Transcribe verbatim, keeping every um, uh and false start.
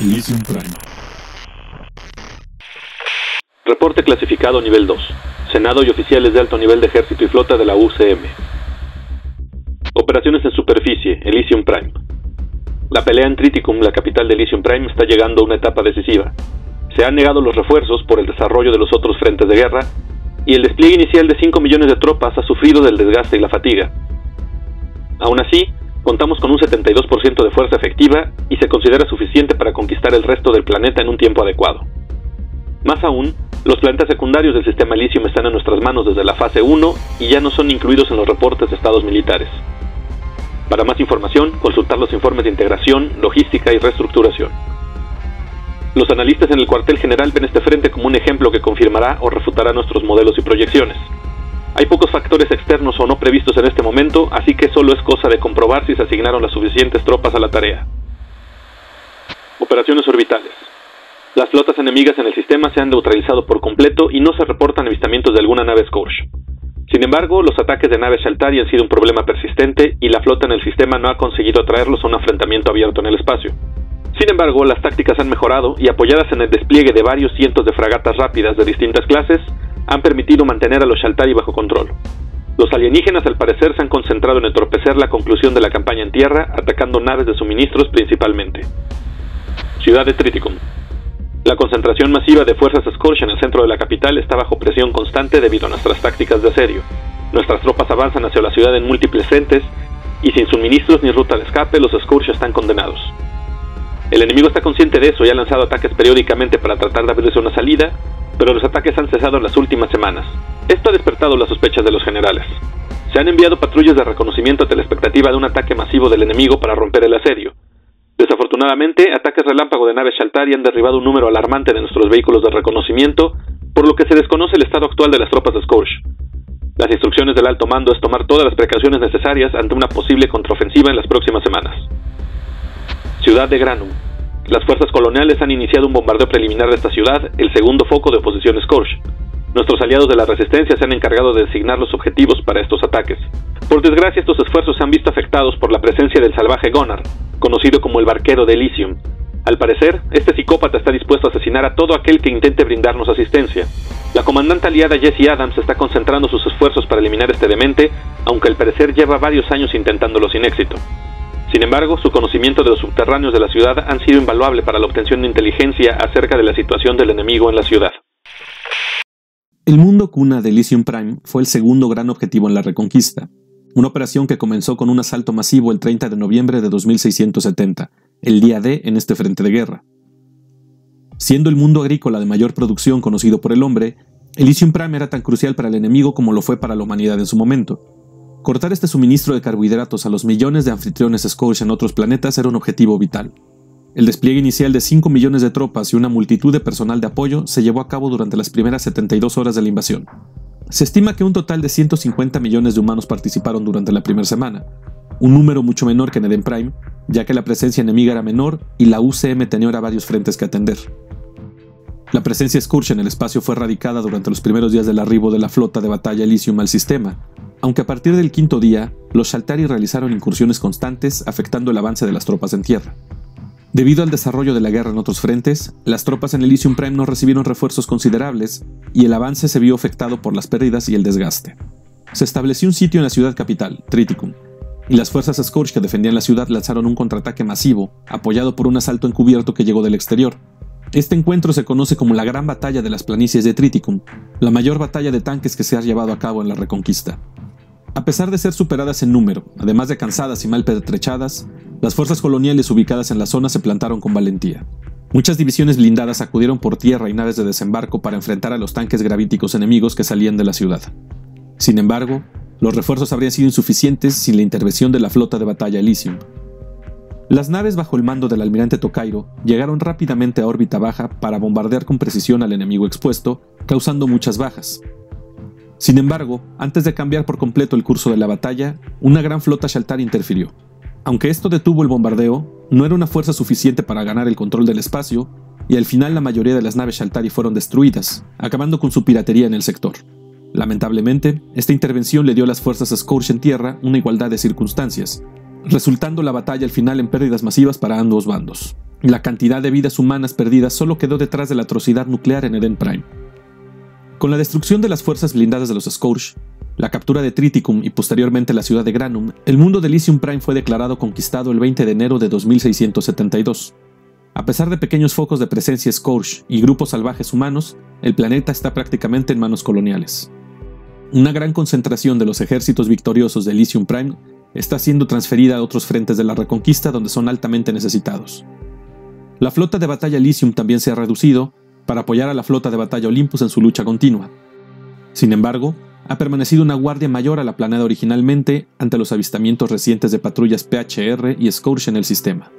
Elysium Prime. Reporte clasificado nivel dos. Senado y oficiales de alto nivel de ejército y flota de la U C M. Operaciones en superficie, Elysium Prime. La pelea en Triticum, la capital de Elysium Prime, está llegando a una etapa decisiva. Se han negado los refuerzos por el desarrollo de los otros frentes de guerra, y el despliegue inicial de cinco millones de tropas ha sufrido del desgaste y la fatiga. Aún así, contamos con un setenta y dos por ciento de fuerza efectiva y se considera suficiente para conquistar el resto del planeta en un tiempo adecuado. Más aún, los planetas secundarios del sistema Elysium están en nuestras manos desde la fase uno y ya no son incluidos en los reportes de estados militares. Para más información, consultar los informes de integración, logística y reestructuración. Los analistas en el cuartel general ven este frente como un ejemplo que confirmará o refutará nuestros modelos y proyecciones. Hay pocos factores externos o no previstos en este momento, así que solo es cosa de comprobar si se asignaron las suficientes tropas a la tarea. Operaciones orbitales. Las flotas enemigas en el sistema se han neutralizado por completo y no se reportan avistamientos de alguna nave Scourge. Sin embargo, los ataques de naves Shaltari han sido un problema persistente y la flota en el sistema no ha conseguido atraerlos a un enfrentamiento abierto en el espacio. Sin embargo, las tácticas han mejorado y, apoyadas en el despliegue de varios cientos de fragatas rápidas de distintas clases, han permitido mantener a los Shaltari bajo control. Los alienígenas al parecer se han concentrado en entorpecer la conclusión de la campaña en tierra, atacando naves de suministros principalmente. Ciudad de Triticum. La concentración masiva de fuerzas Scourge en el centro de la capital está bajo presión constante debido a nuestras tácticas de asedio. Nuestras tropas avanzan hacia la ciudad en múltiples frentes y sin suministros ni ruta de escape los Scourge están condenados. El enemigo está consciente de eso y ha lanzado ataques periódicamente para tratar de abrirse una salida, pero los ataques han cesado en las últimas semanas. Esto ha despertado las sospechas de los generales. Se han enviado patrullas de reconocimiento ante la expectativa de un ataque masivo del enemigo para romper el asedio. Desafortunadamente, ataques relámpago de naves Shaltari han derribado un número alarmante de nuestros vehículos de reconocimiento, por lo que se desconoce el estado actual de las tropas de Scourge. Las instrucciones del alto mando es tomar todas las precauciones necesarias ante una posible contraofensiva en las próximas semanas. Ciudad de Granum. Las fuerzas coloniales han iniciado un bombardeo preliminar de esta ciudad, el segundo foco de oposición Scourge. Nuestros aliados de la resistencia se han encargado de designar los objetivos para estos ataques. Por desgracia, estos esfuerzos se han visto afectados por la presencia del salvaje Gonar, conocido como el barquero de Elysium. Al parecer, este psicópata está dispuesto a asesinar a todo aquel que intente brindarnos asistencia. La comandante aliada Jesse Adams está concentrando sus esfuerzos para eliminar este demente, aunque al parecer lleva varios años intentándolo sin éxito. Sin embargo, su conocimiento de los subterráneos de la ciudad han sido invaluable para la obtención de inteligencia acerca de la situación del enemigo en la ciudad. El mundo cuna de Elysium Prime fue el segundo gran objetivo en la Reconquista, una operación que comenzó con un asalto masivo el treinta de noviembre de dos mil seiscientos setenta, el día D en este frente de guerra. Siendo el mundo agrícola de mayor producción conocido por el hombre, Elysium Prime era tan crucial para el enemigo como lo fue para la humanidad en su momento. Cortar este suministro de carbohidratos a los millones de anfitriones Scourge en otros planetas era un objetivo vital. El despliegue inicial de cinco millones de tropas y una multitud de personal de apoyo se llevó a cabo durante las primeras setenta y dos horas de la invasión. Se estima que un total de ciento cincuenta millones de humanos participaron durante la primera semana, un número mucho menor que en Eden Prime, ya que la presencia enemiga era menor y la U C M tenía ahora varios frentes que atender. La presencia Scourge en el espacio fue erradicada durante los primeros días del arribo de la flota de batalla Elysium al sistema, aunque a partir del quinto día, los Shaltari realizaron incursiones constantes afectando el avance de las tropas en tierra. Debido al desarrollo de la guerra en otros frentes, las tropas en Elysium Prime no recibieron refuerzos considerables y el avance se vio afectado por las pérdidas y el desgaste. Se estableció un sitio en la ciudad capital, Triticum, y las fuerzas Scourge que defendían la ciudad lanzaron un contraataque masivo, apoyado por un asalto encubierto que llegó del exterior. Este encuentro se conoce como la Gran Batalla de las Planicies de Triticum, la mayor batalla de tanques que se ha llevado a cabo en la Reconquista. A pesar de ser superadas en número, además de cansadas y mal pertrechadas, las fuerzas coloniales ubicadas en la zona se plantaron con valentía. Muchas divisiones blindadas acudieron por tierra y naves de desembarco para enfrentar a los tanques gravíticos enemigos que salían de la ciudad. Sin embargo, los refuerzos habrían sido insuficientes sin la intervención de la flota de batalla Elysium. Las naves bajo el mando del almirante Tokairo llegaron rápidamente a órbita baja para bombardear con precisión al enemigo expuesto, causando muchas bajas. Sin embargo, antes de cambiar por completo el curso de la batalla, una gran flota Shaltari interfirió. Aunque esto detuvo el bombardeo, no era una fuerza suficiente para ganar el control del espacio, y al final la mayoría de las naves Shaltari fueron destruidas, acabando con su piratería en el sector. Lamentablemente, esta intervención le dio a las fuerzas Scourge en tierra una igualdad de circunstancias, resultando la batalla al final en pérdidas masivas para ambos bandos. La cantidad de vidas humanas perdidas solo quedó detrás de la atrocidad nuclear en Eden Prime. Con la destrucción de las fuerzas blindadas de los Scourge, la captura de Triticum y posteriormente la ciudad de Granum, el mundo de Elysium Prime fue declarado conquistado el veinte de enero de dos mil seiscientos setenta y dos. A pesar de pequeños focos de presencia Scourge y grupos salvajes humanos, el planeta está prácticamente en manos coloniales. Una gran concentración de los ejércitos victoriosos de Elysium Prime está siendo transferida a otros frentes de la Reconquista donde son altamente necesitados. La flota de batalla Elysium también se ha reducido para apoyar a la flota de batalla Olympus en su lucha continua. Sin embargo, ha permanecido una guardia mayor a la planeada originalmente ante los avistamientos recientes de patrullas P H R y Scourge en el sistema.